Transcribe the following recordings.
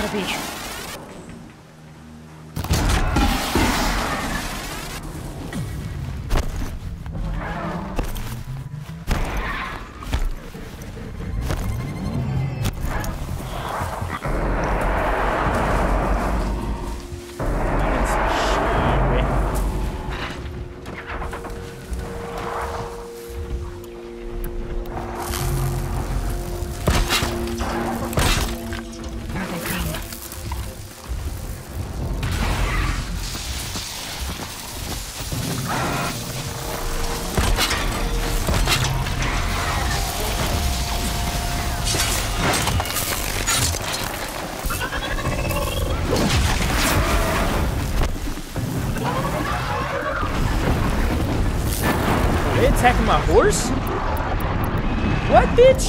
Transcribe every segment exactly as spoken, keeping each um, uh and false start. gotta be. Attacking my horse? What, bitch?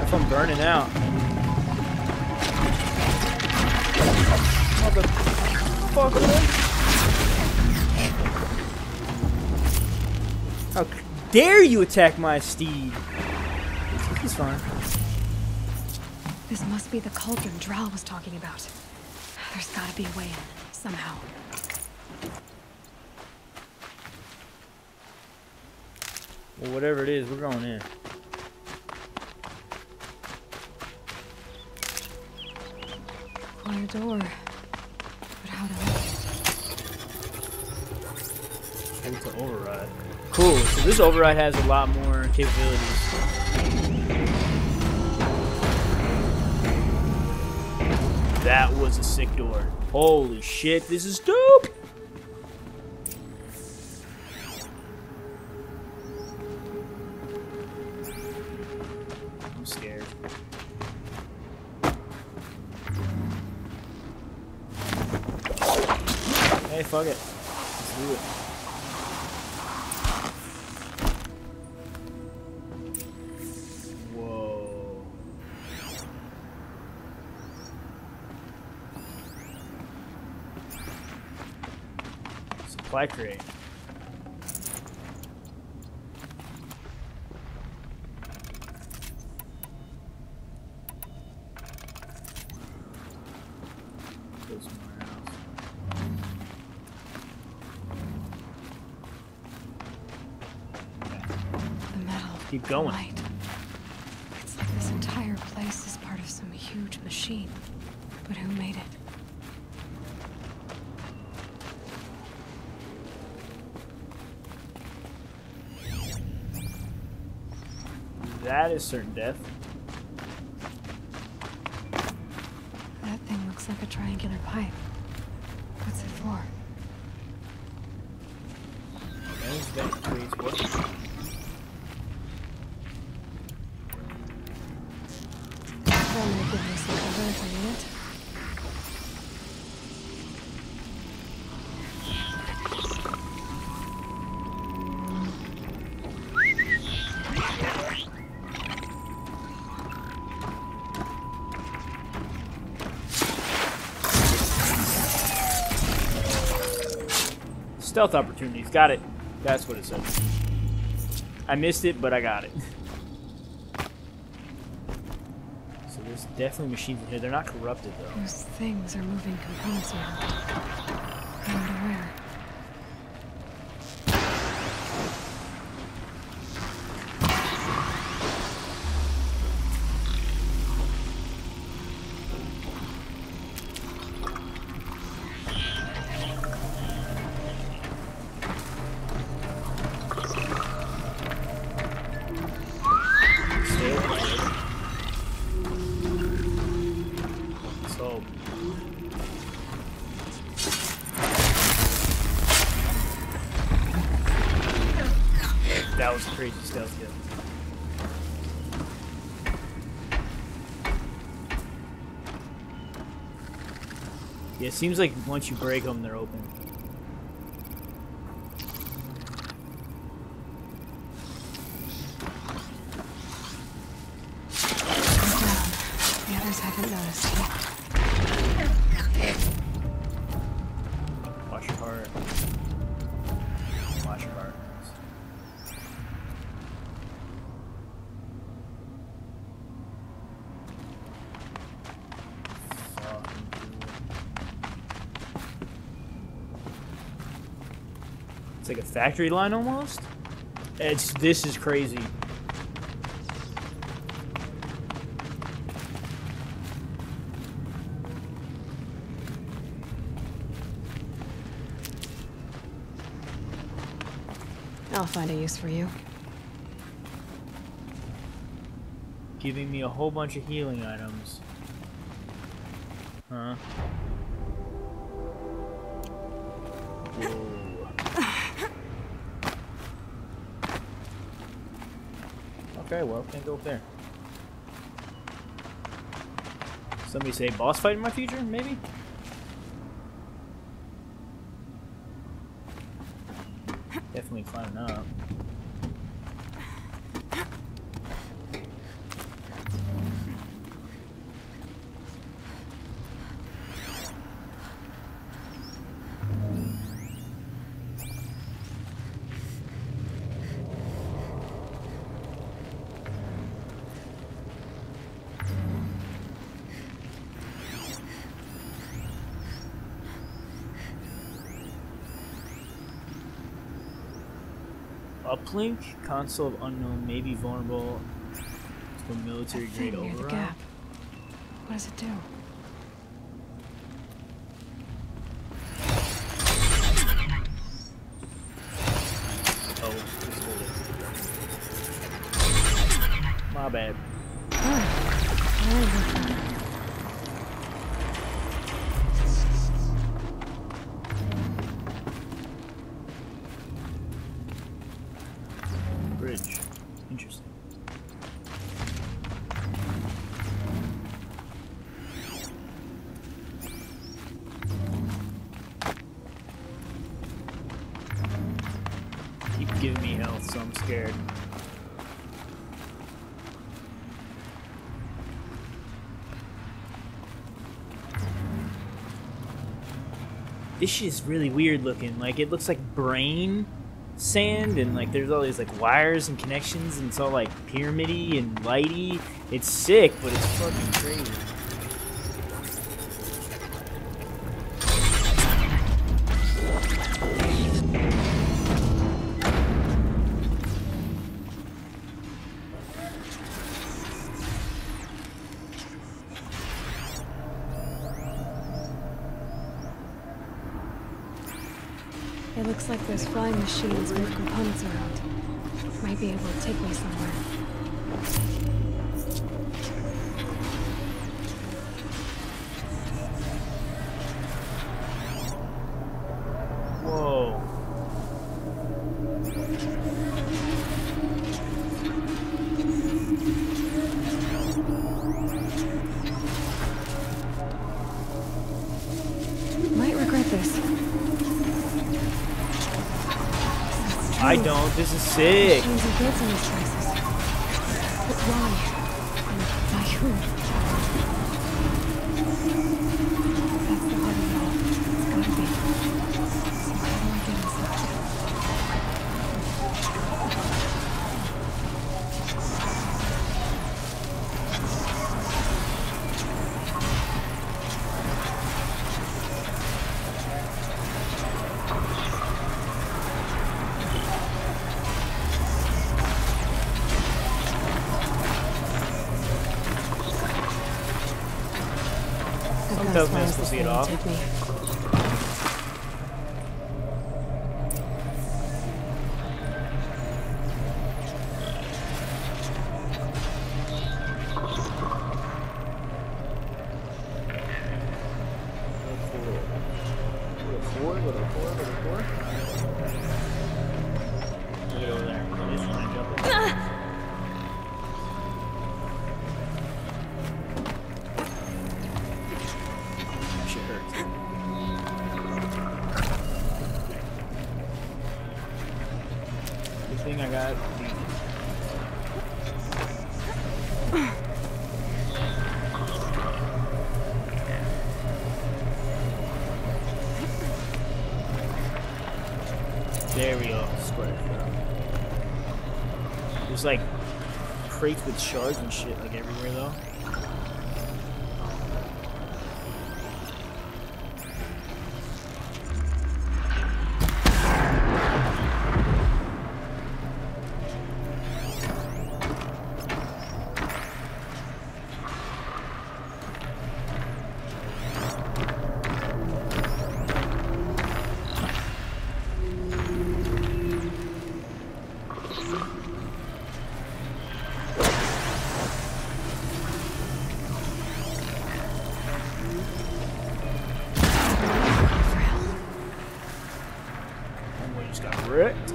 If I'm burning out. Motherfucker. Dare you attack my steed? He's fine. This must be the cauldron Drow was talking about. There's gotta be a way in, somehow. Well, whatever it is, we're going in. Clear door. But how do I... It's an override. Cool, so this override has a lot more capabilities. That was a sick door. Holy shit, this is dope! I'm scared. Hey, fuck it. Let's do it. Supply crate. The metal. Keep going. Light. It's like this entire place is part of some huge machine. But who made it? That is certain death. That thing looks like a triangular pipe. What's it for? That creates what? I'll give this a cover if I need it. Stealth opportunities. Got it. That's what it says. I missed it, but I got it. So there's definitely machines in here. They're not corrupted, though. Those things are moving components now. I wonder where. That was crazy stealth kill. Yeah, it seems like once you break them, they're open. The others haven't noticed yet. like a factory line almost. It's this is crazy. I'll find a use for you. Giving me a whole bunch of healing items. Huh? Ooh. Okay, well, can't go up there. Somebody say boss fight in my future, maybe? Definitely climbing up. Uplink, console of unknown, may be vulnerable to a military grade override. The gap. What does it do? Oh, just hold it. My bad. Oh. This shit is really weird looking. Like, it looks like brain sand, and like there's all these like wires and connections, and it's all like pyramidy and lighty. It's sick, but it's fucking crazy. Those flying machines move components around. Might be able to take me somewhere. Whoa. Might regret this. I don't. This is sick. Machines are built in these places. But why? And by who? That's the part of it all. It's gotta be. So how do I get it off? Take me. There's like crates with shards and shit like everywhere though. One way just got wrecked.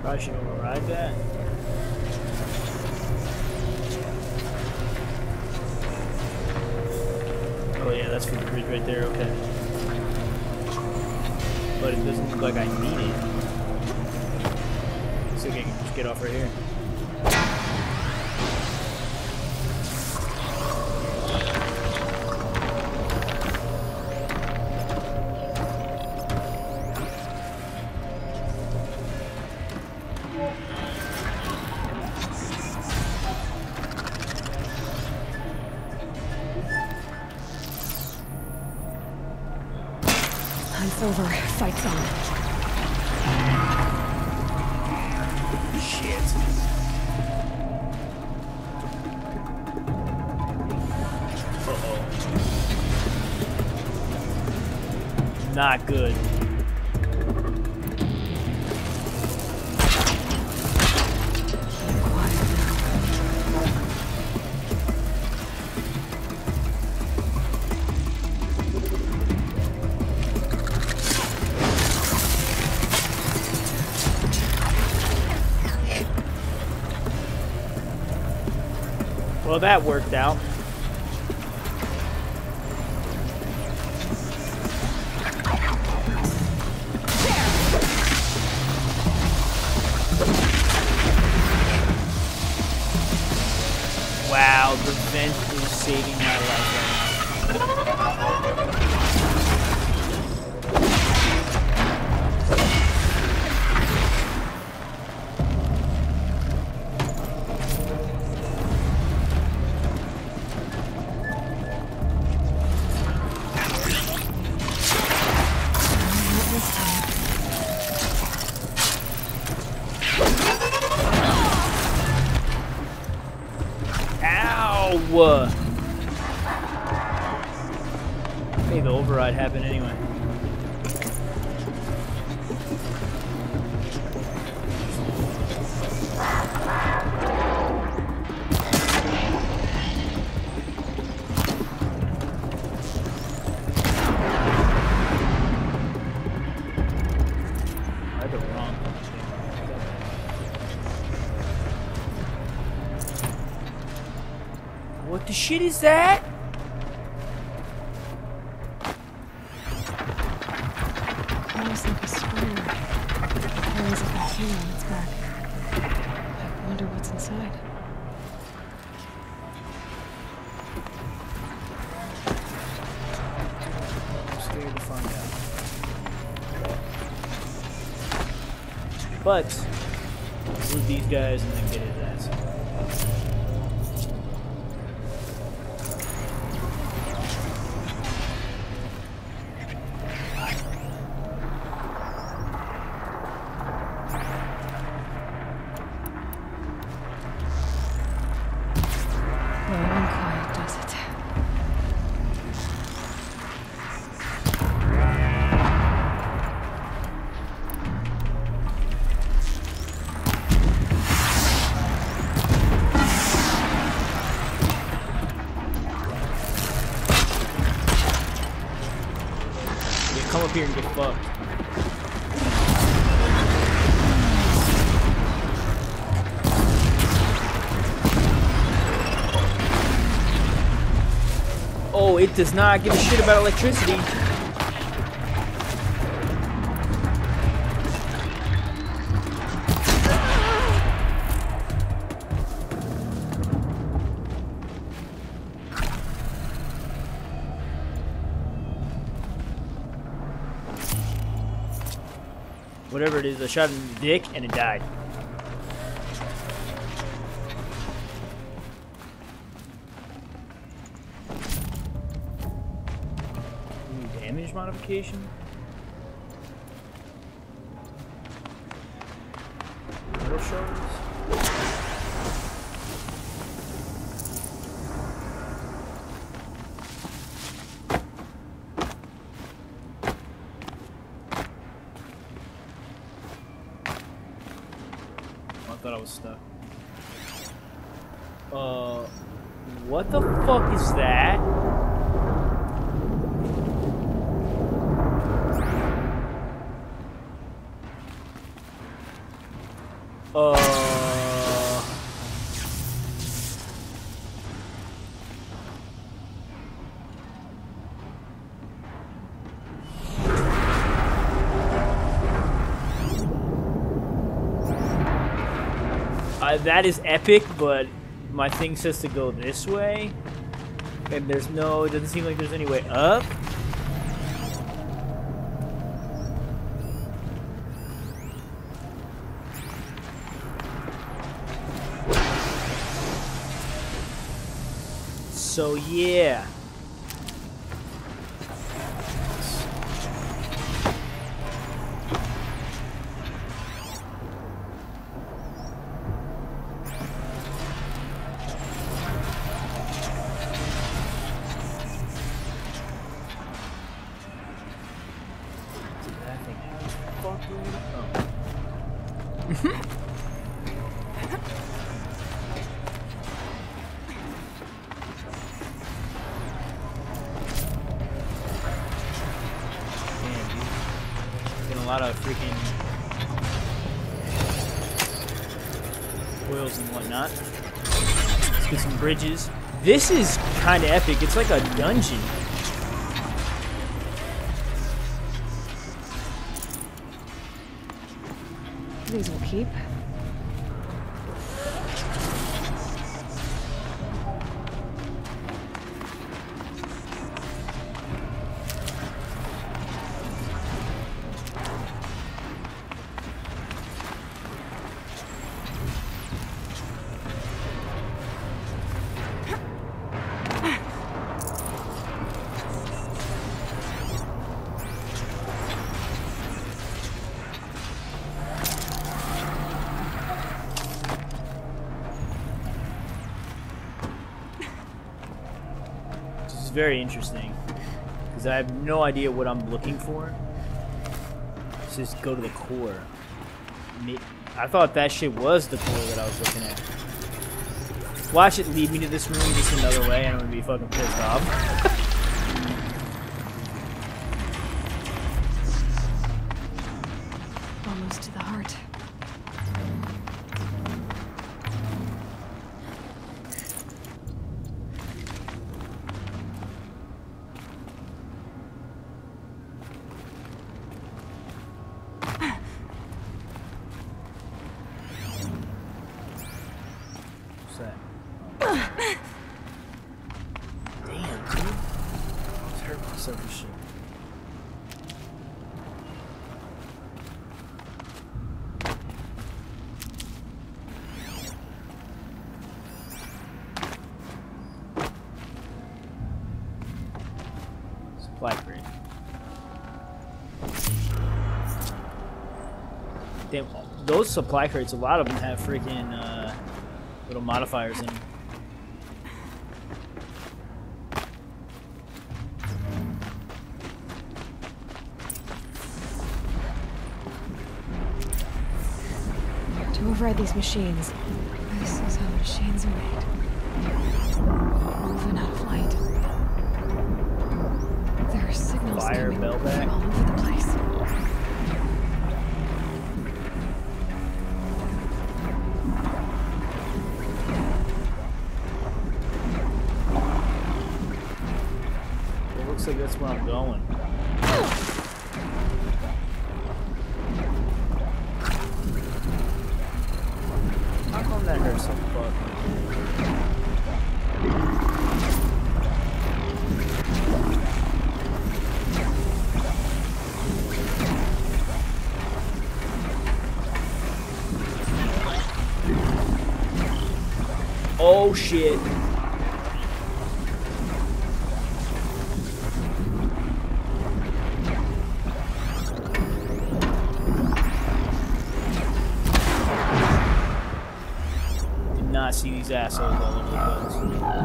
Probably should override that. Oh yeah, that's for the bridge right there, okay. But it doesn't look like I need it. So I can just get off right here. It's over. Fight's on. Shit. Uh-oh. Not good. Well, that worked out. Wow, the vent is saving my life right now. What? I think the override happened anyway. What the shit is that? Almost like a spring. There is a vacuum on its back. I wonder what's inside. I'm scared to find out. But move these guys and then get it at that. Come up here and get fucked. Oh, it does not give a shit about electricity. Whatever it is, I shot him in the dick and it died. Ooh, damage modification? Metal shards? was stuck. Uh, what the fuck is that? Uh, uh that is epic, but my thing says to go this way, and there's no, it doesn't seem like there's any way up. So yeah. Bridges. This is kind of epic. It's like a dungeon. These will keep. Very interesting, because I have no idea what I'm looking for. Let's just go to the core. I thought that shit was the core that I was looking at. Watch it lead me to this room just another way, and I'm gonna be fucking pissed off. Those supply crates, a lot of them have freaking uh, little modifiers in them. We have to override these machines. This is how machines are made. Moving out of light. There are signals Fire, coming bell back. All over the place. That's where I'm going. How come that hurts so fuck? Oh shit. See these assholes all over the place.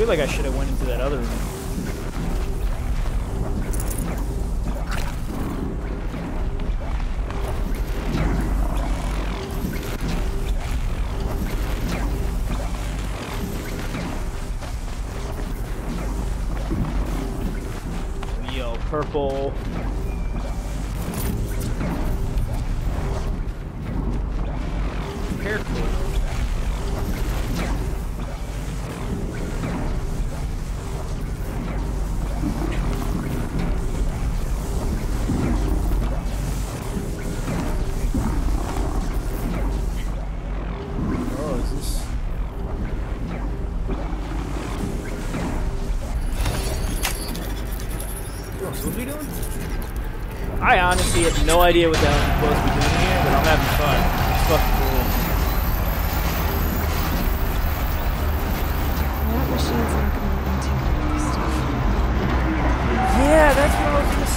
feel like I should have went into that other room. Purple. Careful. Oh, is this? What are we doing? I honestly have no idea what the hell I'm supposed to be doing here, but I'm having fun. It's fucking cool. That machine's not going to let me take all this stuff. Yeah, that's what I was going to say.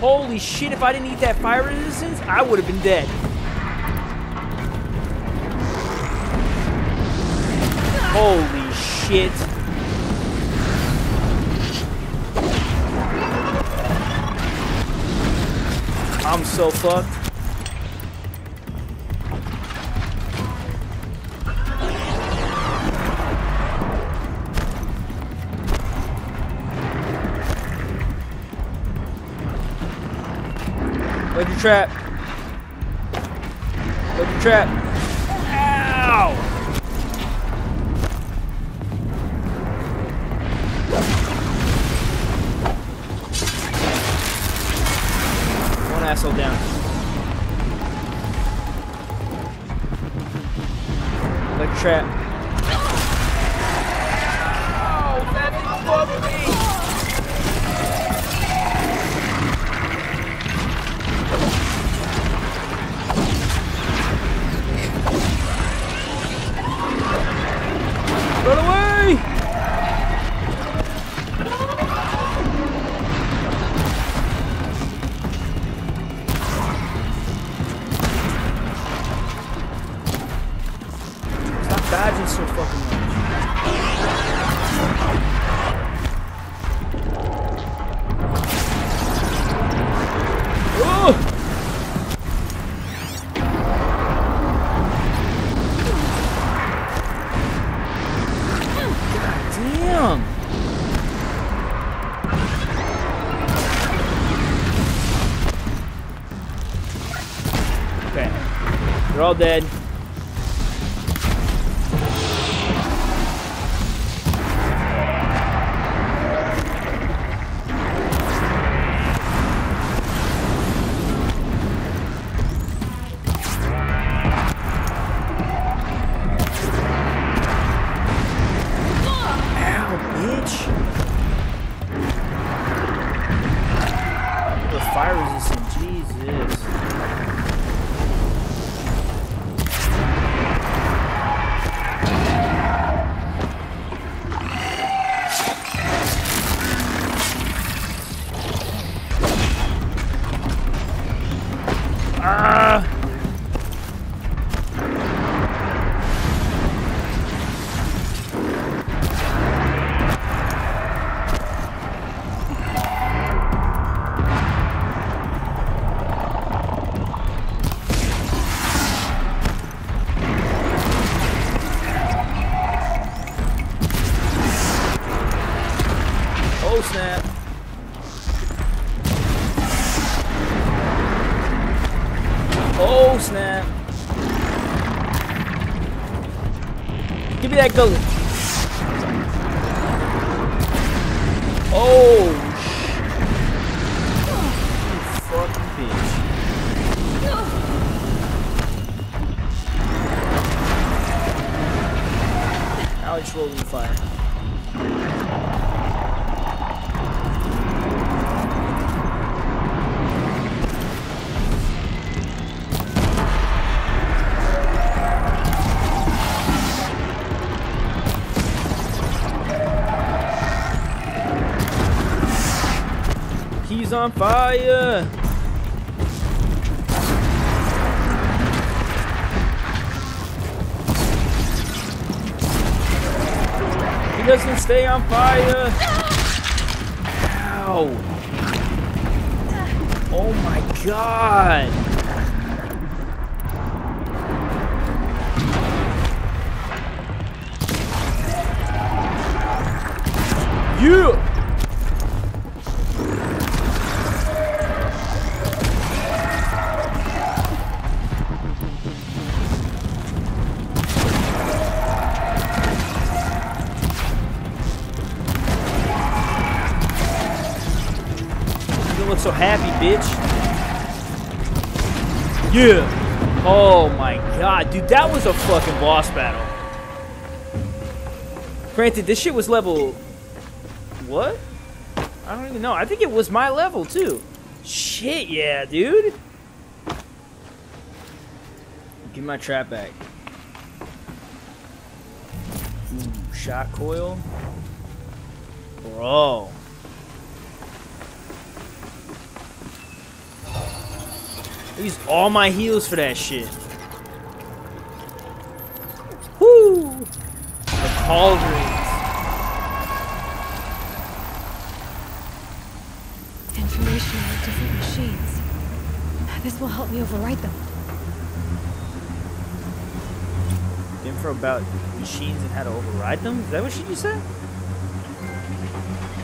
Holy shit, if I didn't eat that fire resistance, I would have been dead. Holy shit. I'm so fucked. Load your trap. Load your trap. Ow! One asshole down. Load your trap. Ow! That didn't bother me! Run away! Stop dodging so fucking much. Oh! They're all dead. Oh snap! Give me that gullet. Oh shit! You fucking bitch! Now I just rolled in the fire. She's on fire. He doesn't stay on fire. Ow. Oh my god. You! You look so happy, bitch. Yeah! Oh my god, dude, that was a fucking boss battle. Granted, this shit was level... What? I don't even know. I think it was my level, too. Shit, yeah, dude. Give my trap back. Ooh, shot coil. Bro. I used all my heals for that shit. Woo! The cauldron. This will help me overwrite them. Info about machines and how to override them? Is that what she just said?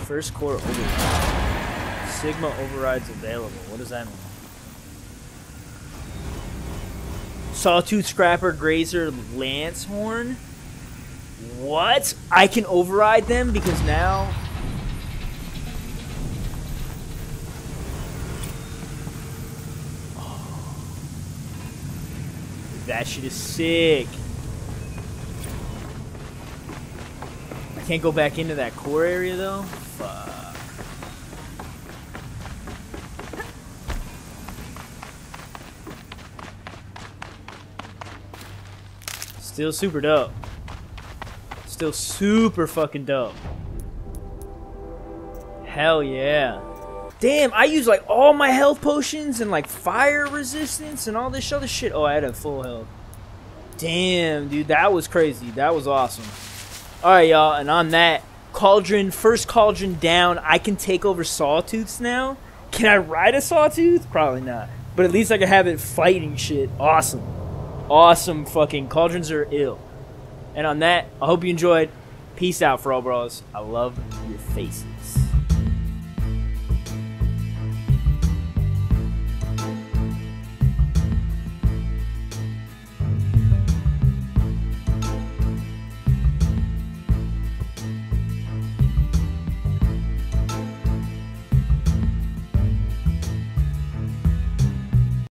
First core override. Sigma overrides available. What does that mean? Sawtooth, Scrapper, Grazer, Lancehorn? What? I can override them because now... That shit is sick. I can't go back into that core area though. Fuck. Still super dope. Still super fucking dope. Hell yeah. Damn, I used like all my health potions and like fire resistance and all this other shit. Oh, I had a full health. Damn, dude, that was crazy. That was awesome. All right, y'all, and on that, Cauldron, first Cauldron down. I can take over Sawtooths now. Can I ride a Sawtooth? Probably not. But at least I can have it fighting shit. Awesome. Awesome fucking Cauldrons are ill. And on that, I hope you enjoyed. Peace out, for all bros. I love your faces.